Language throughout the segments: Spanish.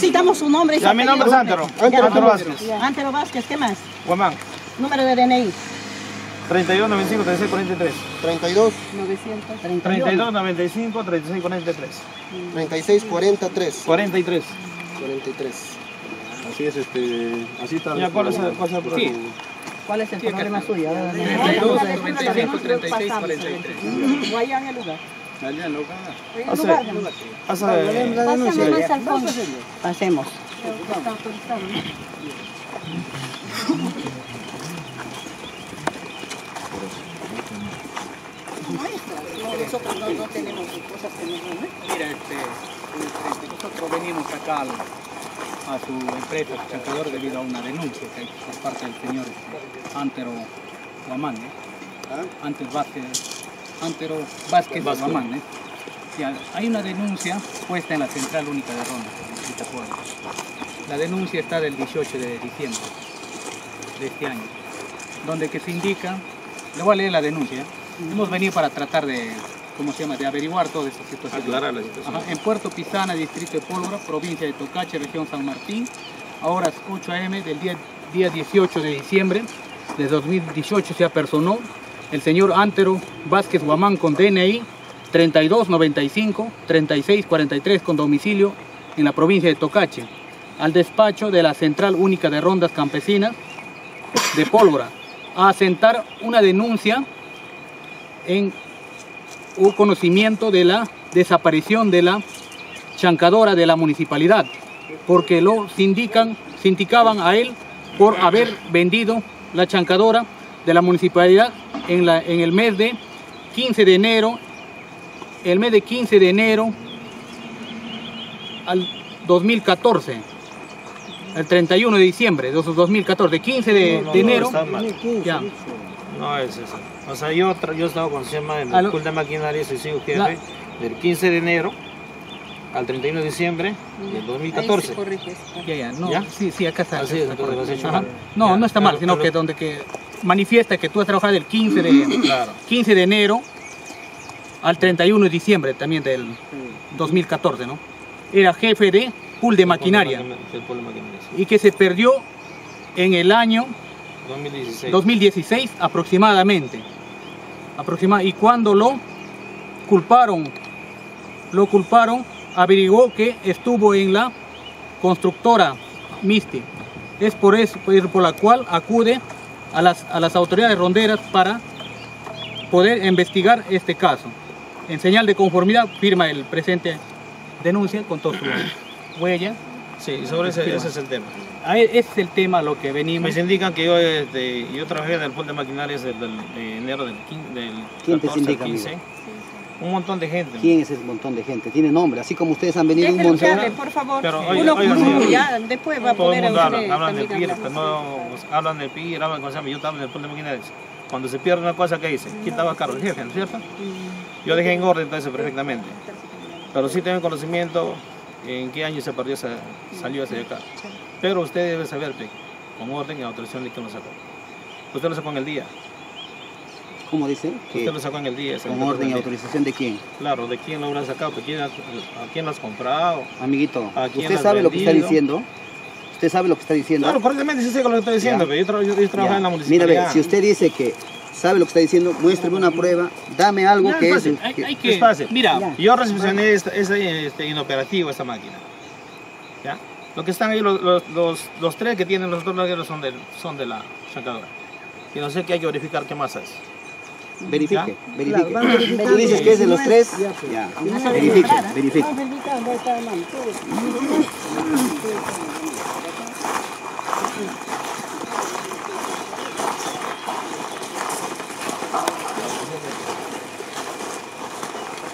necesitamos su nombre. Y mi nombre es Antero. Antero Vásquez. Antero Vásquez, ¿qué más? Huamán. Número de DNI. 32 95 36 43. 32 95 36 43. 46 43. Así es, así está. Ya, ¿cuál es el problema suyo? 32 95 36 43. Guayán el lugar. Pasemos. Nosotros no tenemos cosas que nos dan. Mira, nosotros venimos acá a su empresa, su CHANCADORA, debido a una denuncia que hay por parte del señor Antero Huamán, Antero Vásquez Huamán, hay una denuncia puesta en la Central Única de Rondas. La denuncia está del 18 de diciembre de este año, donde que se indica, le voy a leer la denuncia. Hemos venido para tratar de, de averiguar toda esta situación. Aclarar la situación. Ajá. En Puerto Pisana, distrito de Pólvora, provincia de Tocache, región San Martín, a horas 8 am del día 18 de diciembre de 2018 se apersonó el señor Antero Vásquez Huamán con DNI 32 95 36 43, con domicilio en la provincia de Tocache, al despacho de la Central Única de Rondas Campesinas de Pólvora, a asentar una denuncia en un conocimiento de la desaparición de la CHANCADORA de la municipalidad, porque lo sindicaban a él por haber vendido la CHANCADORA de la municipalidad en el mes de 15 de enero, el mes de 15 de enero al 2014, el 31 de diciembre de 2014, 15 de enero. Ya. No es eso. O sea, yo estaba con Sema en el Club de Maquinaria, soy su jefe, del 15 de enero al 31 de diciembre del 2014. ¿Ya? Sí, acá está. Así es, entonces lo has hecho mal. No, no está mal, sino que donde que manifiesta que tú has trabajado del 15 de enero al 31 de diciembre también del 2014, ¿no? Era jefe de Club de Maquinaria y que se perdió en el año 2016 aproximadamente. Y cuando lo culparon, averiguó que estuvo en la constructora MISTI. Es por eso por la cual acude a las autoridades ronderas para poder investigar este caso. En señal de conformidad firma el presente denuncia con toda su huella. Sí, sobre ese es el tema. Ese es el tema lo que venimos. Me indican que yo trabajé en el pool de maquinarias de enero del 15. Un montón de gente. ¿Quién es ese montón de gente? Tiene nombre, así como ustedes han venido un montón. Por favor, uno, ya, después va a poder hablan de PIR, hablan con Sema, yo estaba en el pool de maquinarias. Cuando se pierde una cosa, ¿qué dice? ¿Quién estaba a cargo? El jefe, ¿no es cierto? Yo dejé en orden eso perfectamente. Pero sí tengo conocimiento en qué año se perdió, salió hacia acá. Pero usted debe saber, con orden y autorización de que lo sacó. Usted lo sacó en el día. ¿Cómo dice? Usted lo sacó en el día. ¿Con orden y autorización de quién? Claro, de quién lo habrán sacado, a quién lo has comprado. Amiguito, ¿usted sabe lo que está diciendo? ¿Usted sabe lo que está diciendo? Claro, correctamente sí sé lo que está diciendo, pero yo trabajo en la municipalidad. Mira, si usted dice que sabe lo que está diciendo, muéstrame una prueba, dame algo que es... Es fácil. Mira, yo recepcioné este inoperativo, esta máquina. ¿Ya? Los que están ahí, los tres que tienen los dos lagueros son de la CHANCADORA. Y no sé qué hay que verificar, qué más es. Verifique, ¿ya? Verifique. Claro, tú dices que es de los tres, ya. Verifique, verifique.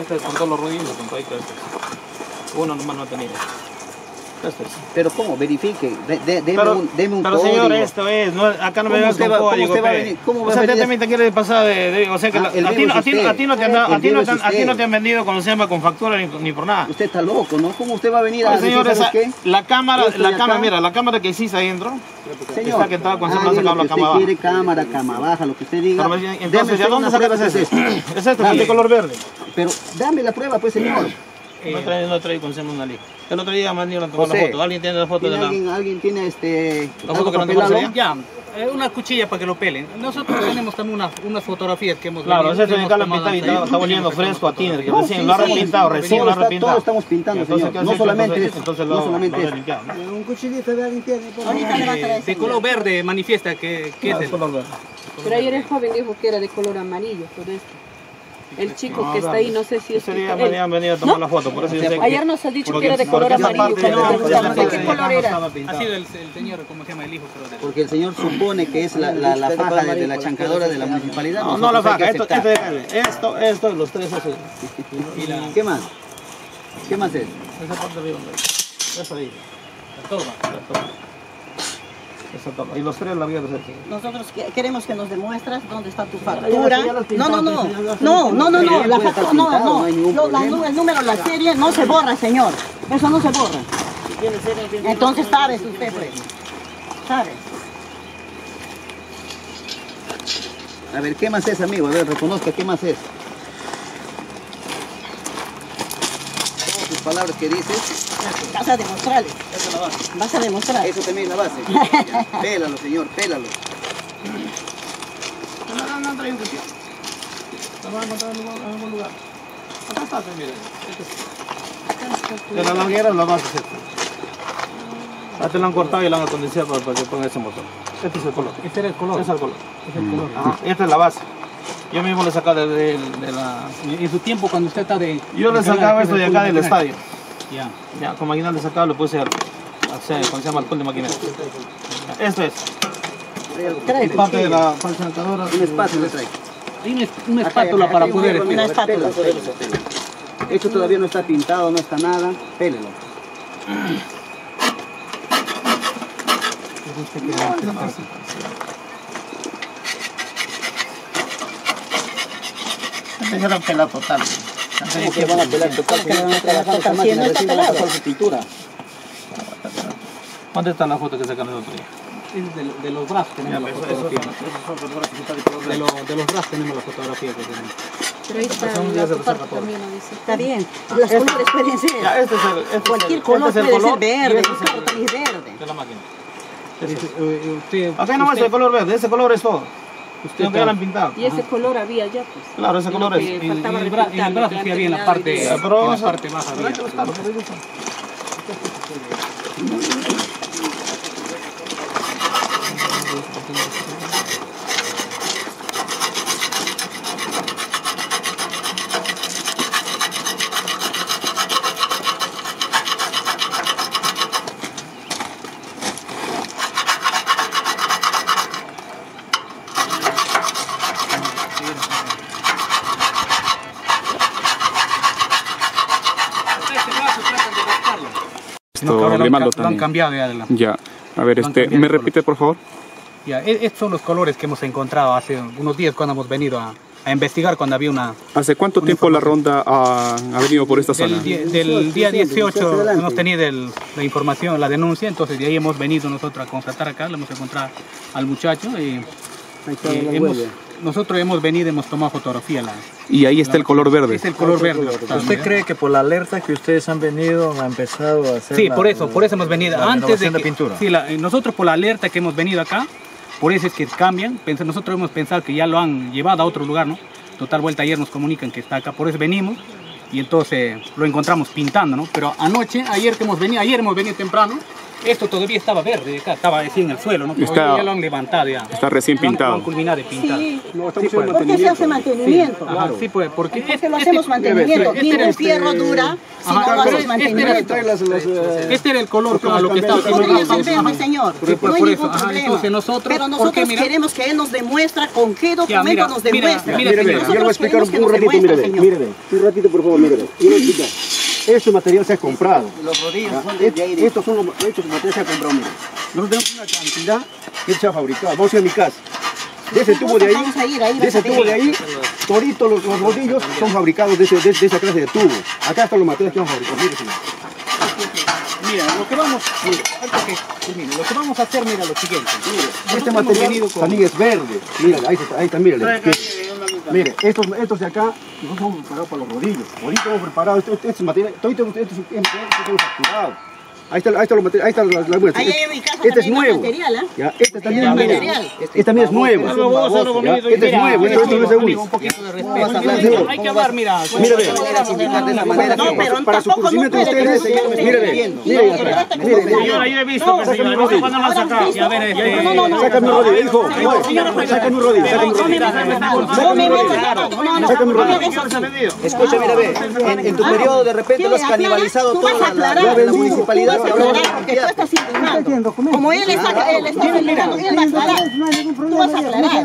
Este es con todos los ruidos, con todo esto. Uno nomás no ha tenido. Pero ¿cómo? Verifique, deme un código. Pero señor, esto es, acá no me veas con código. O sea, usted también te quiere pasar de... O sea, que a ti no te han vendido con Sema, con factura, ni por nada. Usted está loco, ¿no? ¿Cómo usted va a venir a decir, ¿sabes qué? La cámara que hiciste adentro, señor, que estaba con Sema, sacaba la cama baja. Quiere cámara baja, lo que usted diga. Entonces, ¿de dónde sacas esto? Es esto, de color verde. Pero dame la prueba, pues, señor. No traigo con Sema una lija. El otro día me han ido a tomar la foto. ¿Alguien tiene la foto de la...? ¿Alguien tiene la foto que nos tomaron? Ya, una cuchilla para que lo pelen. Nosotros tenemos también unas fotografías que hemos... Claro, ese es el que la pintada y está volviendo fresco a tiner, que recién lo ha repintado, Todos estamos pintando, señor. No solamente eso. Un cuchillito de alguien tiene. De color verde manifiesta que es el color verde. Pero ayer el joven dijo que era de color amarillo, por eso. El chico que está ahí, no sé si es él. Han venido a tomar la foto, por eso yo sé que... Ayer nos ha dicho que era de color amarillo, ¿de qué color era? Ha sido el señor, ¿cómo se llama? El hijo. Porque el señor supone que es la faja de la chancadora de la municipalidad. No, no la faja, esto, los tres azules. ¿Qué más? ¿Qué más es? Esa parte arriba, esa ahí. La toma. Y los tres la voy a hacer. Nosotros queremos que nos demuestras dónde está tu factura. No, la factura no. El número, la serie no se borra, señor. Eso no se borra. Entonces sabes usted, pues. Sabes. A ver, ¿qué más es, amigo? A ver, reconozca, ¿qué más es? Tus palabras que dices. Vas a demostrarle. Esa es la base. Vas a demostrar. Eso también es la base. Pélalo, señor, pélalo. No trae intención. Lo van a encontrar en algún lugar. Acá está, mire. De la languera lo vas a hacer. Ya te lo han cortado y lo han acondicionado para que ponga ese motor. Este es el color. Este es el color. Este es el color. Ajá. Esta es la base. Yo mismo le sacaba de la... ¿Y su tiempo cuando usted está de...? Yo le sacaba esto de acá del estadio. Ya, con máquina de sacado lo puse hacer, ¿cómo se llama? Alcohol de máquina. Esto es. Es parte de la chancadora. Un espacio le traigo. Hay una espátula para poder... Una espátula. Esto todavía no está pintado, no está nada. Pélelo. Este es un pelado total. Como que van a pelar total, que van a trabajar esta máquina, recién van a sacar su pintura. ¿Dónde está la foto que sacan el otro día? Es de los brazos tenemos la fotografía. De los brazos tenemos la fotografía que tenemos. Pero ahí está la también, está bien. Los colores pueden ser. Cualquier color puede ser verde, también es verde. De la máquina. Acá nomás el color verde, ese color es todo. Ustedes lo han pintado. Y ese color había ya, pues. Claro, ese color es. Y el brazo que había en la parte baja. Lo han cambiado ya adelante. Ya, a ver, ¿me repite por favor? Ya, estos son los colores que hemos encontrado hace unos días cuando hemos venido a investigar, cuando había una... ¿Hace cuánto tiempo la ronda ha venido por esta zona? Del día 18 hemos tenido la información, la denuncia, entonces de ahí hemos venido nosotros a constatar acá, lo hemos encontrado al muchacho y... Nosotros hemos venido, hemos tomado fotografía. Y ahí está el color verde. Es el color verde. ¿Usted cree que por la alerta que ustedes han venido han empezado a hacer? Sí, por eso hemos venido. Antes de la pintura. Sí, nosotros por la alerta que hemos venido acá, por eso es que cambian. Nosotros hemos pensado que ya lo han llevado a otro lugar, ¿no? Total vuelta ayer nos comunican que está acá, por eso venimos y entonces lo encontramos pintando, ¿no? Pero anoche, ayer hemos venido temprano. Esto todavía estaba verde, acá estaba así en el suelo, ¿no? Ya lo han levantado ya. Está recién pintado. Lo han culminado de pintar. Sí. ¿Por qué se hace mantenimiento? Sí, claro. Sí, pues, porque lo hacemos mantenimiento. Ningún fierro dura si no lo haces mantenimiento. Este era el color para lo que estaba haciendo. Podría ser mi señor. No hay ningún problema. Pero nosotros queremos que él nos demuestre con qué documento nos demuestra. Mire, yo le voy a explicar un ratito, mire. Un ratito, por favor, mire. Yo le explico. Este material se ha comprado. Los rodillos son de aire. Estos materiales se han comprado, mira. Nosotros tenemos una cantidad que se ha fabricado. Vamos a ir a mi casa. De ese tubo de ahí, torito los rodillos son fabricados de esa clase de tubo. Acá están los materiales que han fabricado. Mira, lo que vamos a hacer, mira lo siguiente. Mira, este material también es verde. Mira, ahí está, mira. Mire, estos de acá, nosotros hemos preparado para los rodillos. Ahorita hemos preparado, este material, todo esto es facturado. Ahí está los materiales, ahí están las muestras. Este es nuevo. Este también es nuevo. Este también es nuevo. Este es nuevo, esto es un poquito de respeto. Hay que hablar, mira. Mire, ve. No, pero para su conocimiento de ustedes, mire, ve. Mire, yo he visto que señor, cuando lo han sacado. No. Sácame un rodillo, hijo. Sácame un rodillo. Sácame un rodillo. Escucha, mira, ve. En tu periodo de repente lo has canibalizado toda la municipalidad. Como él está aclarando, él va a aclarar. Tú vas a aclarar.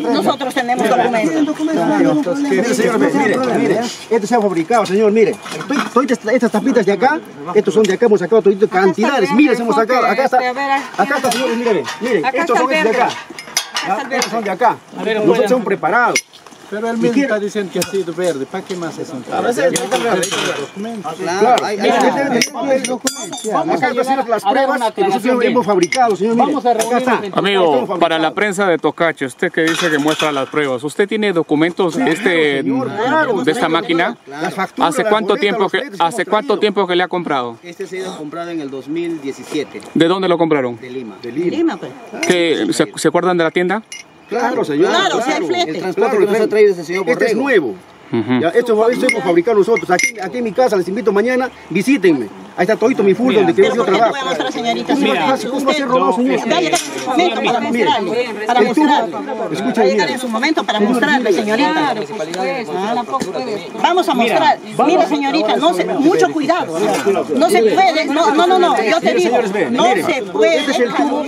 Nosotros tenemos documentos. Mire, estos se han fabricado, señor, mire. Estas tapitas de acá, estos son de acá, hemos sacado todito cantidades, miles hemos sacado. Acá está, señores, mire, estos son de acá. Estos son de acá. Nosotros son preparados. Pero el mismo está diciendo que ha sido verde, ¿para qué más se sentado? A veces vamos a hacer las pruebas que nosotros hemos fabricado, señor. Vamos a reunir. Amigo, para la prensa de Tocache, usted que dice que muestra las pruebas, ¿usted tiene documentos de esta máquina? ¿Hace cuánto tiempo que le ha comprado? Este se ha ido comprado en el 2017. ¿De dónde lo compraron? De Lima. De Lima, pues. ¿Se acuerdan de la tienda? Claro, señor. Claro, si hay flete. El transporte que nos ha traído ese señor Borrego. Este es nuevo. Ya, esto hemos fabricado nosotros. Aquí en mi casa, les invito mañana, visítenme. Ahí está todito mi full donde yo trabajo. ¿Cómo va a ser robado, señor? Va a llegar en su momento para mostrarle, señorita. Vamos a mostrar. Mire, señorita, mucho cuidado. No se puede. No, yo te digo. No se puede. Este es el tubo.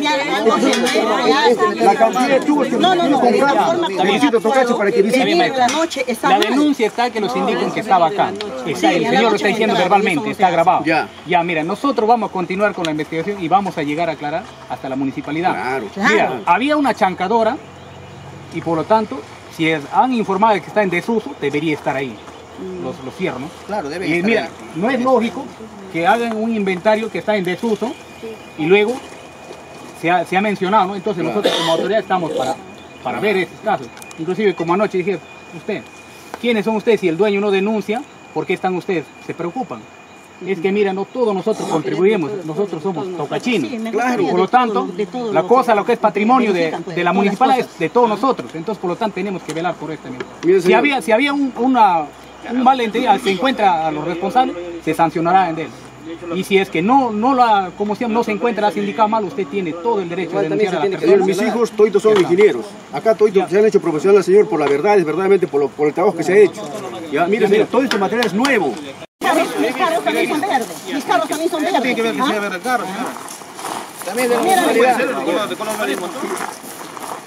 La cantidad de tubos que nos compramos. Le visito Tocache para que visiten. La denuncia está que nos indiquen que estaba acá. El señor lo está diciendo verbalmente, está grabado. Ya, mira, nosotros vamos a continuar con la investigación y vamos a llegar a aclarar hasta la municipalidad. Claro. Mira, había una chancadora y por lo tanto, si han informado de que está en desuso, debería estar ahí. Los cierran. Claro, debe estar. Y mira, no es lógico que hagan un inventario que está en desuso y luego se ha mencionado, ¿no? Entonces nosotros como autoridad estamos para ver estos casos. Inclusive como anoche dije, usted, ¿quiénes son ustedes? Si el dueño no denuncia, ¿por qué están ustedes? Se preocupan. Es que mira, no todos nosotros contribuimos, nosotros somos tocachinos. Claro. Por lo tanto, la cosa, lo que es patrimonio de la municipalidad es de todos nosotros. Entonces, por lo tanto, tenemos que velar por esta misma. Si había un malentendido, se encuentra a los responsables, se sancionará en él. Y si es que no se encuentra la sindicada mal, usted tiene todo el derecho de denunciar a la persona. Mis hijos todos son ingenieros. Acá todos se han hecho profesionales, señor, por la verdad, verdaderamente por el trabajo que se ha hecho. Mire, todo este material es nuevo. Mis carros también son verdes. Mis carros también son verdes. Tiene que ver que sea verde el carro, también de color marino.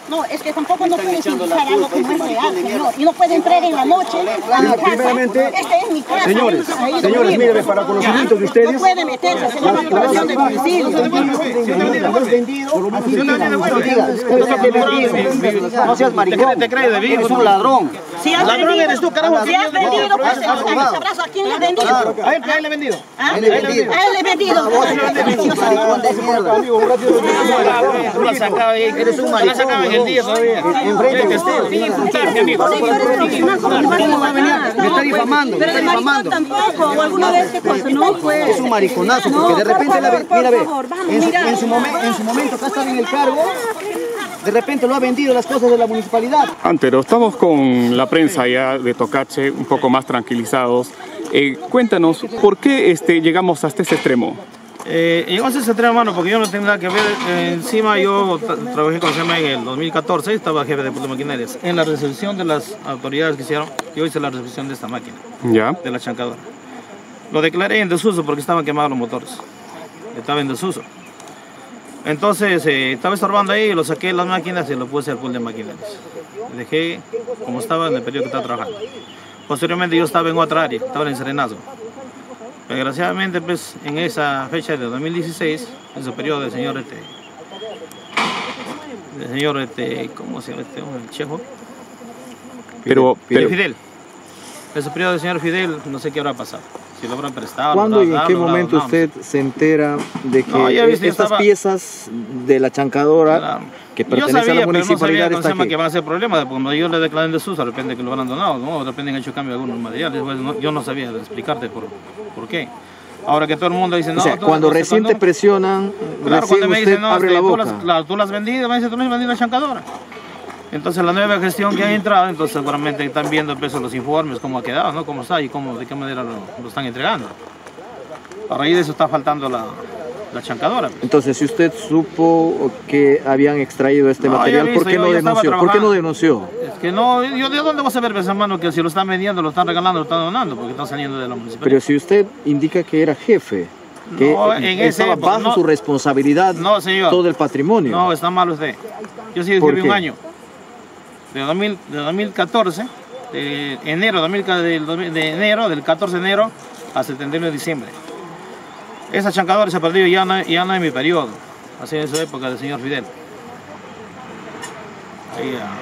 No, es que tampoco no puedes utilizar algo que no es real, señor. Y no puede entrar en la noche a mi casa. Esta es mi casa. Señores, miren, para conocimiento de ustedes. No puede meterse, se llama infracción de domicilio. No seas maricón. Te crees de vivo. Eres un ladrón. Si has vendido, ¿a quién le has vendido? A él le he vendido. A él le he vendido. A él le he vendido. Tú lo has sacado ahí. Eres un maricón. Me está difamando. Pero el maricón tampoco, o alguna vez que no fue. Es un mariconazo, porque de repente, mira, ve, en su momento acá estaba en el cargo, de repente lo ha vendido las cosas de la municipalidad. Antero, estamos con la prensa ya de Tocache, un poco más tranquilizados. Cuéntanos, ¿por qué llegamos hasta este extremo? Llegó a ese extremo, hermano, porque yo no tengo nada que ver. Encima yo trabajé con Sema en el 2014, estaba jefe de maquinarias. En la resolución de las autoridades que hicieron, yo hice la resolución de esta máquina, de la chancadora. Lo declaré en desuso porque estaban quemados los motores. Estaba en desuso. Entonces estaba estorbando ahí, lo saqué de las máquinas y lo puse al pool de maquinarias. Dejé como estaba en el periodo que estaba trabajando. Posteriormente yo estaba en otra área, estaba en Serenazgo. Desgraciadamente, pues, en esa fecha de 2016, en su periodo del señor, ¿cómo se llama el chejo? Pero Fidel. En su periodo del señor Fidel, no sé qué habrá pasado. si logran prestar. ¿Cuándo y en qué momento usted se entera de que estas piezas de la chancadora que pertenecen a la municipalidad están aquí? Que va a ser problema, cuando yo le declaré en desuso, de repente que lo han abandonado, ¿no? De repente han hecho cambio de algunos materiales, pues, no, yo no sabía explicarte por qué. Ahora que todo el mundo dice, no, o sea, cuando recién te presionan, claro, cuando me dicen, no, abre la boca. Tú las vendiste, me dicen, tú no has vendido la chancadora. Entonces la nueva gestión que ha entrado, entonces seguramente están viendo los informes, cómo ha quedado, ¿no? Cómo está y cómo, de qué manera lo están entregando. A raíz de eso está faltando la chancadora. Pues. Entonces, si usted supo que habían extraído este material, ¿por qué no denunció? Es que no, ¿de dónde vas a ver, hermano, que si lo están vendiendo, lo están regalando, lo están donando? Porque están saliendo de la municipalidad. Pero si usted indica que era jefe, que no, estaba bajo su responsabilidad todo el patrimonio. No, está mal usted. Yo sí escribí un año. De 2014, de enero, del 14 de enero al 71 de diciembre. Esa chancadora se ha perdido ya no en mi periodo, así en su época del señor Fidel.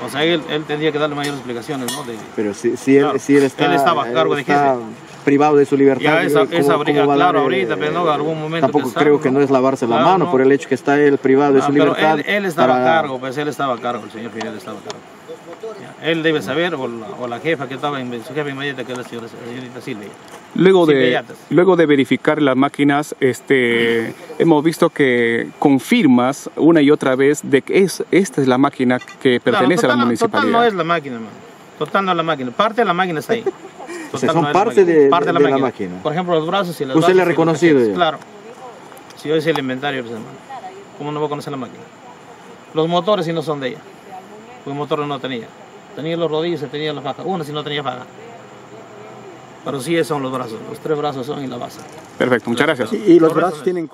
O sea, él tendría que darle mayores explicaciones, ¿no? Pero él estaba a cargo de jefe, privado de su libertad. Claro, ahorita, pero no, algún momento. Tampoco creo que no es lavarse la mano por el hecho que está él privado de su libertad. Pero él estaba a cargo, pues él estaba a cargo, el señor Fidel estaba a cargo. Él debe saber, o la jefa que estaba en su jefa inmediata, que es la señorita Silvia. Luego de verificar las máquinas, hemos visto que confirmas una y otra vez de que esta es la máquina que pertenece a la municipalidad. Total no es la máquina, man. Total no es la máquina. Parte de la máquina está ahí. O sea, son no parte, de la máquina. Por ejemplo, los brazos y las ¿Usted le ha reconocido? Claro. Si yo hice el inventario, pues, hermano, ¿cómo no voy a conocer la máquina? Los motores si no son de ella. Los motores no tenía. Tenía los rodillos y tenía las fajas. Una si no tenía faja. Pero sí son los brazos. Los tres brazos son y la base. Perfecto, muchas gracias. Y los brazos tienen...